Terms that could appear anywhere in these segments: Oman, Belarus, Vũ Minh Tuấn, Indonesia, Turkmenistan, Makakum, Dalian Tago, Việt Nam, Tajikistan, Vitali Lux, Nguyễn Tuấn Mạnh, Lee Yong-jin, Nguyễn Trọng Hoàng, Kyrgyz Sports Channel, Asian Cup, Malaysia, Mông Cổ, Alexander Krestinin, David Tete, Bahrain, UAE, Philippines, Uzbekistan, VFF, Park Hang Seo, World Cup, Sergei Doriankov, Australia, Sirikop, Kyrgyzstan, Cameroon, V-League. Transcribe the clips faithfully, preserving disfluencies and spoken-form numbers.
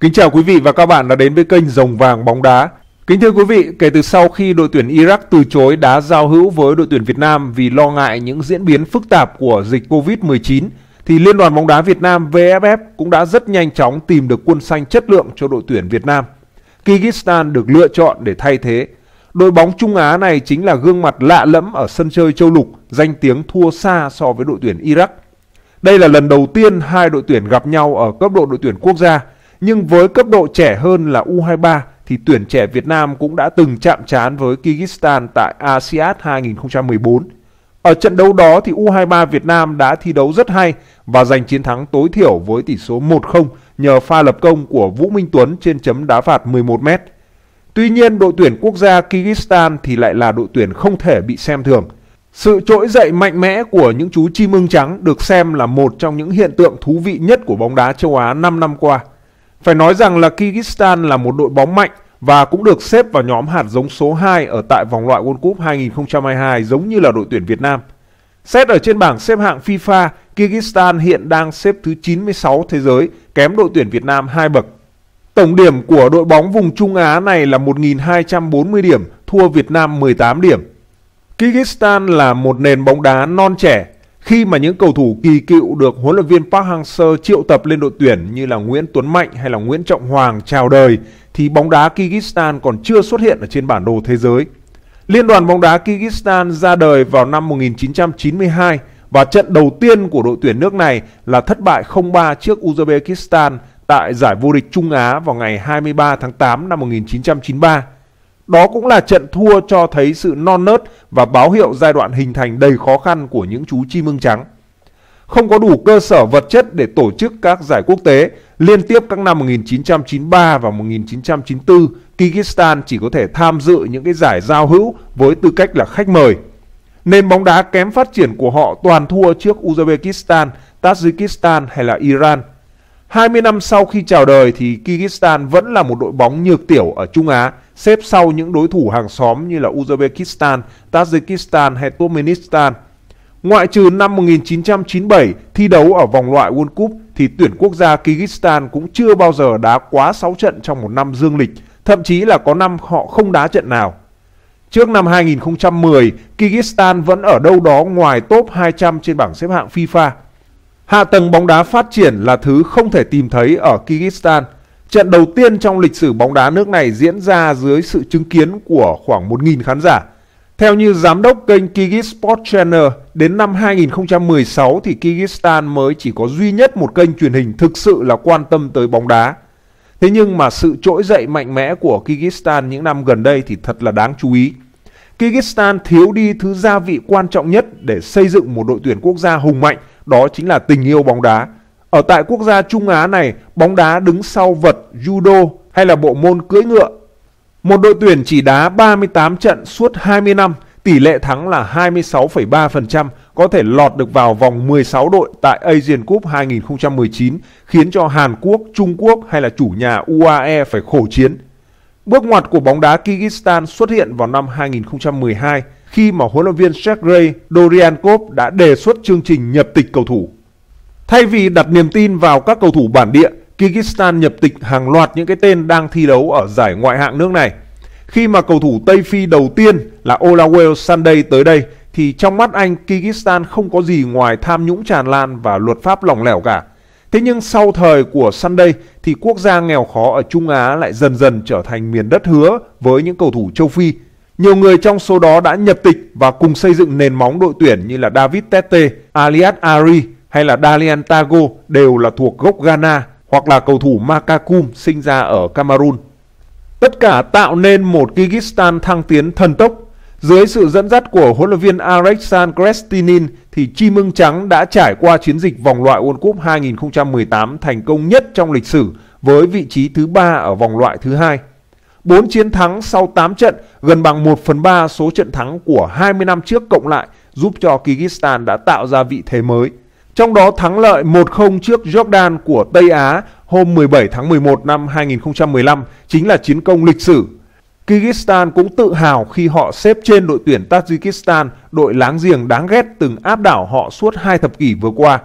Kính chào quý vị và các bạn đã đến với kênh Rồng Vàng Bóng Đá. Kính thưa quý vị, kể từ sau khi đội tuyển Iraq từ chối đá giao hữu với đội tuyển Việt Nam vì lo ngại những diễn biến phức tạp của dịch Covid mười chín, thì Liên đoàn bóng đá Việt Nam V F F cũng đã rất nhanh chóng tìm được quân xanh chất lượng cho đội tuyển Việt Nam. Kyrgyzstan được lựa chọn để thay thế. Đội bóng Trung Á này chính là gương mặt lạ lẫm ở sân chơi châu lục, danh tiếng thua xa so với đội tuyển Iraq. Đây là lần đầu tiên hai đội tuyển gặp nhau ở cấp độ đội tuyển quốc gia, nhưng với cấp độ trẻ hơn là U hai mươi ba thì tuyển trẻ Việt Nam cũng đã từng chạm trán với Kyrgyzstan tại a si ad hai nghìn không trăm mười bốn. Ở trận đấu đó thì U hai mươi ba Việt Nam đã thi đấu rất hay và giành chiến thắng tối thiểu với tỷ số một không nhờ pha lập công của Vũ Minh Tuấn trên chấm đá phạt mười một mét. Tuy nhiên, đội tuyển quốc gia Kyrgyzstan thì lại là đội tuyển không thể bị xem thường. Sự trỗi dậy mạnh mẽ của những chú chim ưng trắng được xem là một trong những hiện tượng thú vị nhất của bóng đá châu Á năm năm qua. Phải nói rằng là Kyrgyzstan là một đội bóng mạnh và cũng được xếp vào nhóm hạt giống số hai ở tại vòng loại World Cup hai nghìn không trăm hai mươi hai giống như là đội tuyển Việt Nam. Xét ở trên bảng xếp hạng FIFA, Kyrgyzstan hiện đang xếp thứ chín mươi sáu thế giới, kém đội tuyển Việt Nam hai bậc. Tổng điểm của đội bóng vùng Trung Á này là một nghìn hai trăm bốn mươi điểm, thua Việt Nam mười tám điểm. Kyrgyzstan là một nền bóng đá non trẻ. Khi mà những cầu thủ kỳ cựu được huấn luyện viên Park Hang Seo triệu tập lên đội tuyển như là Nguyễn Tuấn Mạnh hay là Nguyễn Trọng Hoàng chào đời, thì bóng đá Kyrgyzstan còn chưa xuất hiện ở trên bản đồ thế giới. Liên đoàn bóng đá Kyrgyzstan ra đời vào năm một nghìn chín trăm chín mươi hai và trận đầu tiên của đội tuyển nước này là thất bại không ba trước Uzbekistan tại giải vô địch Trung Á vào ngày hai mươi ba tháng tám năm một nghìn chín trăm chín mươi ba. Đó cũng là trận thua cho thấy sự non nớt và báo hiệu giai đoạn hình thành đầy khó khăn của những chú chim ưng trắng. Không có đủ cơ sở vật chất để tổ chức các giải quốc tế, liên tiếp các năm một nghìn chín trăm chín mươi ba và một nghìn chín trăm chín mươi tư, Kyrgyzstan chỉ có thể tham dự những cái giải giao hữu với tư cách là khách mời. Nền bóng đá kém phát triển của họ toàn thua trước Uzbekistan, Tajikistan hay là Iran. hai mươi năm sau khi chào đời thì Kyrgyzstan vẫn là một đội bóng nhược tiểu ở Trung Á, xếp sau những đối thủ hàng xóm như là Uzbekistan, Tajikistan hay Turkmenistan. Ngoại trừ năm một nghìn chín trăm chín mươi bảy thi đấu ở vòng loại World Cup thì tuyển quốc gia Kyrgyzstan cũng chưa bao giờ đá quá sáu trận trong một năm dương lịch, thậm chí là có năm họ không đá trận nào. Trước năm hai nghìn không trăm mười, Kyrgyzstan vẫn ở đâu đó ngoài top hai trăm trên bảng xếp hạng FIFA. Hạ tầng bóng đá phát triển là thứ không thể tìm thấy ở Kyrgyzstan. Trận đầu tiên trong lịch sử bóng đá nước này diễn ra dưới sự chứng kiến của khoảng một nghìn khán giả. Theo như giám đốc kênh Kyrgyz Sports Channel, đến năm hai nghìn không trăm mười sáu thì Kyrgyzstan mới chỉ có duy nhất một kênh truyền hình thực sự là quan tâm tới bóng đá. Thế nhưng mà sự trỗi dậy mạnh mẽ của Kyrgyzstan những năm gần đây thì thật là đáng chú ý. Kyrgyzstan thiếu đi thứ gia vị quan trọng nhất để xây dựng một đội tuyển quốc gia hùng mạnh, đó chính là tình yêu bóng đá. Ở tại quốc gia Trung Á này, bóng đá đứng sau vật, judo hay là bộ môn cưỡi ngựa. Một đội tuyển chỉ đá ba mươi tám trận suốt hai mươi năm, tỷ lệ thắng là hai mươi sáu phẩy ba phần trăm, có thể lọt được vào vòng mười sáu đội tại Asian Cup hai nghìn không trăm mười chín, khiến cho Hàn Quốc, Trung Quốc hay là chủ nhà U A E phải khổ chiến. Bước ngoặt của bóng đá Kyrgyzstan xuất hiện vào năm hai nghìn không trăm mười hai khi mà huấn luyện viên Sergei Doriankov đã đề xuất chương trình nhập tịch cầu thủ. Thay vì đặt niềm tin vào các cầu thủ bản địa, Kyrgyzstan nhập tịch hàng loạt những cái tên đang thi đấu ở giải ngoại hạng nước này. Khi mà cầu thủ Tây Phi đầu tiên là Olawale Sunday tới đây thì trong mắt anh Kyrgyzstan không có gì ngoài tham nhũng tràn lan và luật pháp lỏng lẻo cả. Thế nhưng sau thời của Sunday thì quốc gia nghèo khó ở Trung Á lại dần dần trở thành miền đất hứa với những cầu thủ châu Phi. Nhiều người trong số đó đã nhập tịch và cùng xây dựng nền móng đội tuyển như là David Tete, Aliad Ari hay là Dalian Tago đều là thuộc gốc Ghana hoặc là cầu thủ Makakum sinh ra ở Cameroon. Tất cả tạo nên một Kyrgyzstan thăng tiến thần tốc. Dưới sự dẫn dắt của huấn luyện viên Alexander Krestinin thì chim ưng trắng đã trải qua chiến dịch vòng loại World Cup hai nghìn không trăm mười tám thành công nhất trong lịch sử với vị trí thứ ba ở vòng loại thứ hai. bốn chiến thắng sau tám trận, gần bằng một phần ba số trận thắng của hai mươi năm trước cộng lại, giúp cho Kyrgyzstan đã tạo ra vị thế mới. Trong đó thắng lợi một không trước Jordan của Tây Á hôm mười bảy tháng mười một năm hai nghìn không trăm mười lăm chính là chiến công lịch sử. Kyrgyzstan cũng tự hào khi họ xếp trên đội tuyển Tajikistan, đội láng giềng đáng ghét từng áp đảo họ suốt hai thập kỷ vừa qua.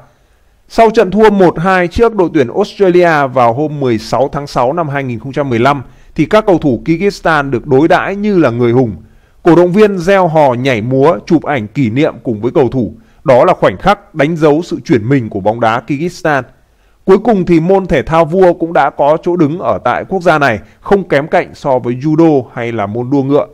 Sau trận thua một hai trước đội tuyển Australia vào hôm mười sáu tháng sáu năm hai nghìn không trăm mười lăm, thì các cầu thủ Kyrgyzstan được đối đãi như là người hùng. Cổ động viên reo hò nhảy múa, chụp ảnh kỷ niệm cùng với cầu thủ. Đó là khoảnh khắc đánh dấu sự chuyển mình của bóng đá Kyrgyzstan. Cuối cùng thì môn thể thao vua cũng đã có chỗ đứng ở tại quốc gia này, không kém cạnh so với judo hay là môn đua ngựa.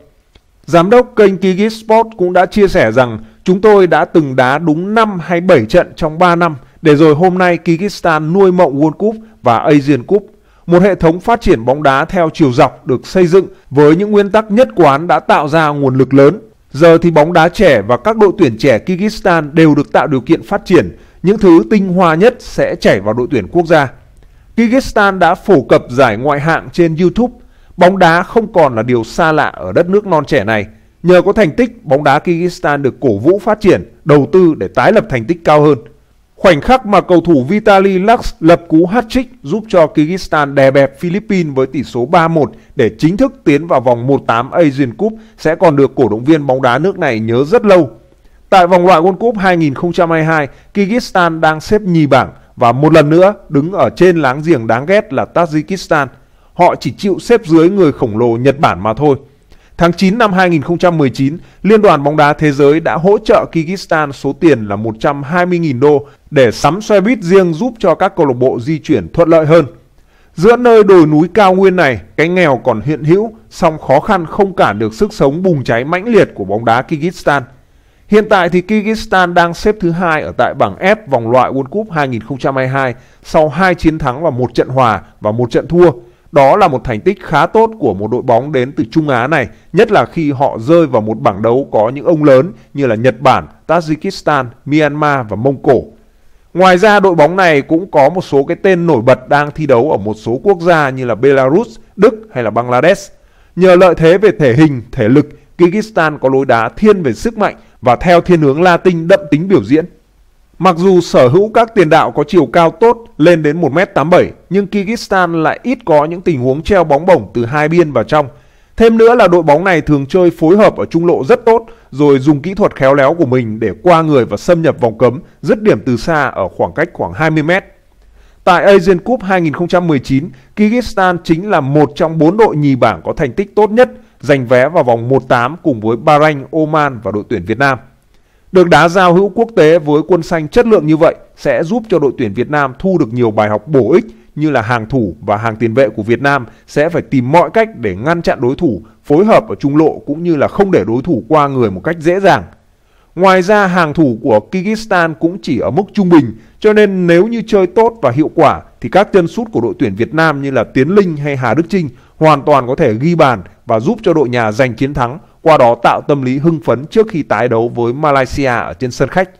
Giám đốc kênh Kyrgyz Sports cũng đã chia sẻ rằng chúng tôi đã từng đá đúng năm hay bảy trận trong ba năm, để rồi hôm nay Kyrgyzstan nuôi mộng World Cup và Asian Cup. Một hệ thống phát triển bóng đá theo chiều dọc được xây dựng với những nguyên tắc nhất quán đã tạo ra nguồn lực lớn. Giờ thì bóng đá trẻ và các đội tuyển trẻ Kyrgyzstan đều được tạo điều kiện phát triển. Những thứ tinh hoa nhất sẽ chảy vào đội tuyển quốc gia. Kyrgyzstan đã phổ cập giải ngoại hạng trên YouTube. Bóng đá không còn là điều xa lạ ở đất nước non trẻ này. Nhờ có thành tích, bóng đá Kyrgyzstan được cổ vũ phát triển, đầu tư để tái lập thành tích cao hơn. Khoảnh khắc mà cầu thủ Vitali Lux lập cú hat-trick giúp cho Kyrgyzstan đè bẹp Philippines với tỷ số ba một để chính thức tiến vào vòng một phần tám Asian Cup sẽ còn được cổ động viên bóng đá nước này nhớ rất lâu. Tại vòng loại World Cup hai nghìn không trăm hai mươi hai, Kyrgyzstan đang xếp nhì bảng và một lần nữa đứng ở trên láng giềng đáng ghét là Tajikistan. Họ chỉ chịu xếp dưới người khổng lồ Nhật Bản mà thôi. Tháng chín năm hai nghìn không trăm mười chín, Liên đoàn bóng đá thế giới đã hỗ trợ Kyrgyzstan số tiền là một trăm hai mươi nghìn đô để sắm xe buýt riêng giúp cho các câu lạc bộ di chuyển thuận lợi hơn. Giữa nơi đồi núi cao nguyên này, cái nghèo còn hiện hữu, song khó khăn không cản được sức sống bùng cháy mãnh liệt của bóng đá Kyrgyzstan. Hiện tại thì Kyrgyzstan đang xếp thứ hai ở tại bảng F vòng loại World Cup hai nghìn không trăm hai mươi hai sau hai chiến thắng và một trận hòa và một trận thua. Đó là một thành tích khá tốt của một đội bóng đến từ Trung Á này, nhất là khi họ rơi vào một bảng đấu có những ông lớn như là Nhật Bản, Tajikistan, Myanmar và Mông Cổ. Ngoài ra đội bóng này cũng có một số cái tên nổi bật đang thi đấu ở một số quốc gia như là Belarus, Đức hay là Bangladesh. Nhờ lợi thế về thể hình, thể lực, Kyrgyzstan có lối đá thiên về sức mạnh và theo thiên hướng Latin đậm tính biểu diễn. Mặc dù sở hữu các tiền đạo có chiều cao tốt lên đến một mét tám mươi bảy, nhưng Kyrgyzstan lại ít có những tình huống treo bóng bổng từ hai biên vào trong. Thêm nữa là đội bóng này thường chơi phối hợp ở trung lộ rất tốt, rồi dùng kỹ thuật khéo léo của mình để qua người và xâm nhập vòng cấm, dứt điểm từ xa ở khoảng cách khoảng hai mươi mét. Tại Asian Cup hai nghìn không trăm mười chín, Kyrgyzstan chính là một trong bốn đội nhì bảng có thành tích tốt nhất, giành vé vào vòng một phần tám cùng với Bahrain, Oman và đội tuyển Việt Nam. Được đá giao hữu quốc tế với quân xanh chất lượng như vậy sẽ giúp cho đội tuyển Việt Nam thu được nhiều bài học bổ ích, như là hàng thủ và hàng tiền vệ của Việt Nam sẽ phải tìm mọi cách để ngăn chặn đối thủ, phối hợp ở trung lộ cũng như là không để đối thủ qua người một cách dễ dàng. Ngoài ra hàng thủ của Kyrgyzstan cũng chỉ ở mức trung bình, cho nên nếu như chơi tốt và hiệu quả thì các chân sút của đội tuyển Việt Nam như là Tiến Linh hay Hà Đức Chinh hoàn toàn có thể ghi bàn và giúp cho đội nhà giành chiến thắng, qua đó tạo tâm lý hưng phấn trước khi tái đấu với Malaysia ở trên sân khách.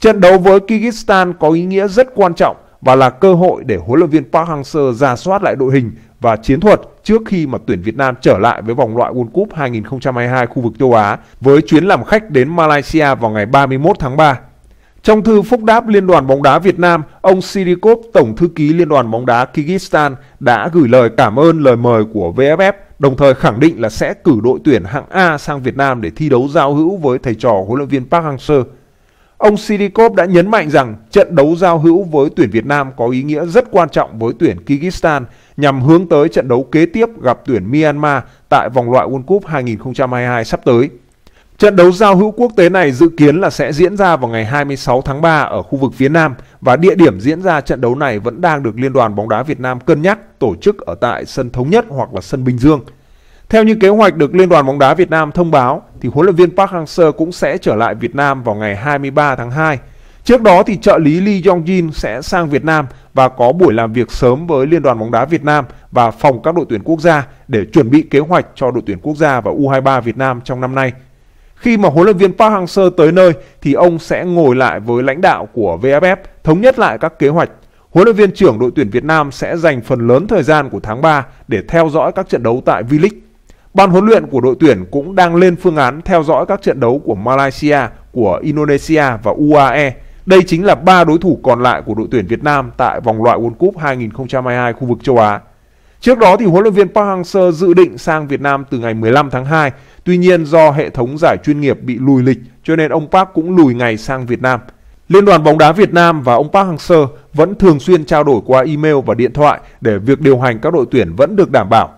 Trận đấu với Kyrgyzstan có ý nghĩa rất quan trọng và là cơ hội để huấn luyện viên Park Hang Seo rà soát lại đội hình và chiến thuật trước khi mà tuyển Việt Nam trở lại với vòng loại World Cup hai nghìn không trăm hai mươi hai khu vực châu Á với chuyến làm khách đến Malaysia vào ngày ba mươi mốt tháng ba. Trong thư phúc đáp Liên đoàn bóng đá Việt Nam, ông Sirikop, Tổng thư ký Liên đoàn bóng đá Kyrgyzstan đã gửi lời cảm ơn lời mời của vê ép ép, đồng thời khẳng định là sẽ cử đội tuyển hạng A sang Việt Nam để thi đấu giao hữu với thầy trò huấn luyện viên Park Hang Seo. Ông Sirikop đã nhấn mạnh rằng trận đấu giao hữu với tuyển Việt Nam có ý nghĩa rất quan trọng với tuyển Kyrgyzstan nhằm hướng tới trận đấu kế tiếp gặp tuyển Myanmar tại vòng loại World Cup hai nghìn không trăm hai mươi hai sắp tới. Trận đấu giao hữu quốc tế này dự kiến là sẽ diễn ra vào ngày hai mươi sáu tháng ba ở khu vực phía Nam và địa điểm diễn ra trận đấu này vẫn đang được Liên đoàn bóng đá Việt Nam cân nhắc tổ chức ở tại sân Thống Nhất hoặc là sân Bình Dương. Theo như kế hoạch được Liên đoàn bóng đá Việt Nam thông báo thì huấn luyện viên Park Hang Seo cũng sẽ trở lại Việt Nam vào ngày hai mươi ba tháng hai. Trước đó thì trợ lý Lee Yong-jin sẽ sang Việt Nam và có buổi làm việc sớm với Liên đoàn bóng đá Việt Nam và phòng các đội tuyển quốc gia để chuẩn bị kế hoạch cho đội tuyển quốc gia và U hai mươi ba Việt Nam trong năm nay. Khi mà huấn luyện viên Park Hang Seo tới nơi thì ông sẽ ngồi lại với lãnh đạo của vê ép ép, thống nhất lại các kế hoạch. Huấn luyện viên trưởng đội tuyển Việt Nam sẽ dành phần lớn thời gian của tháng ba để theo dõi các trận đấu tại V-League. Ban huấn luyện của đội tuyển cũng đang lên phương án theo dõi các trận đấu của Malaysia, của Indonesia và u a e. Đây chính là ba đối thủ còn lại của đội tuyển Việt Nam tại vòng loại World Cup hai nghìn không trăm hai mươi hai khu vực châu Á. Trước đó thì huấn luyện viên Park Hang Seo dự định sang Việt Nam từ ngày mười lăm tháng hai, tuy nhiên do hệ thống giải chuyên nghiệp bị lùi lịch cho nên ông Park cũng lùi ngày sang Việt Nam. Liên đoàn bóng đá Việt Nam và ông Park Hang Seo vẫn thường xuyên trao đổi qua email và điện thoại để việc điều hành các đội tuyển vẫn được đảm bảo.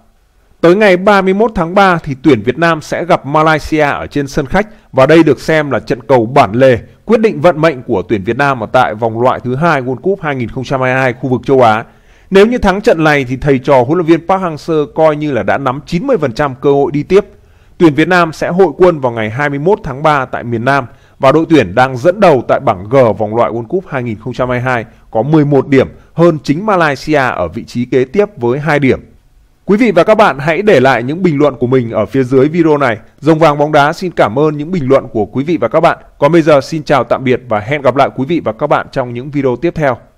Tới ngày ba mươi mốt tháng ba thì tuyển Việt Nam sẽ gặp Malaysia ở trên sân khách và đây được xem là trận cầu bản lề quyết định vận mệnh của tuyển Việt Nam ở tại vòng loại thứ hai World Cup hai nghìn không trăm hai mươi hai khu vực châu Á. Nếu như thắng trận này thì thầy trò huấn luyện viên Park Hang Seo coi như là đã nắm chín mươi phần trăm cơ hội đi tiếp. Tuyển Việt Nam sẽ hội quân vào ngày hai mươi mốt tháng ba tại miền Nam và đội tuyển đang dẫn đầu tại bảng G vòng loại World Cup hai nghìn không trăm hai mươi hai có mười một điểm hơn chính Malaysia ở vị trí kế tiếp với hai điểm. Quý vị và các bạn hãy để lại những bình luận của mình ở phía dưới video này. Rồng Vàng Bóng Đá xin cảm ơn những bình luận của quý vị và các bạn. Còn bây giờ xin chào tạm biệt và hẹn gặp lại quý vị và các bạn trong những video tiếp theo.